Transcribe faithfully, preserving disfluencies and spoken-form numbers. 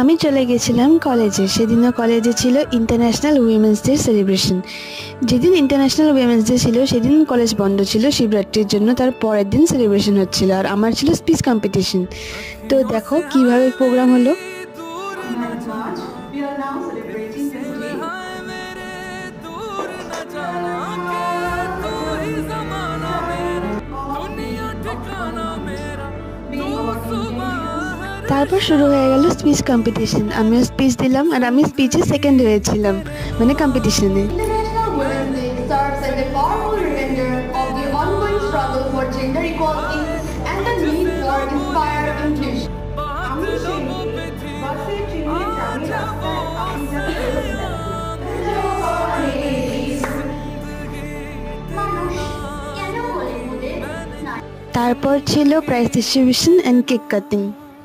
আমি চলে গেছিলাম কলেজে। সেদিনও কলেজে ছিল ইন্টারন্যাশনাল উইমেন্স ডে সেলিব্রেশন। যেদিন ইন্টারন্যাশনাল উইমেন্স ডে ছিল সেদিন কলেজ বন্ধ ছিল শিবরাত্রির জন্য, তার পরের দিন সেলিব্রেশন হচ্ছিল। আর আমার ছিল স্পিচ কম্পিটিশন। তো দেখো কীভাবে প্রোগ্রাম হলো। তারপর শুরু হয়ে গেল স্পিচ কম্পিটিশন। আমিও স্পিচ দিলাম, আর আমি স্পিচে সেকেন্ড হয়েছিলাম, মানে কম্পিটিশনে। তারপর ছিল prize distribution and cake cutting.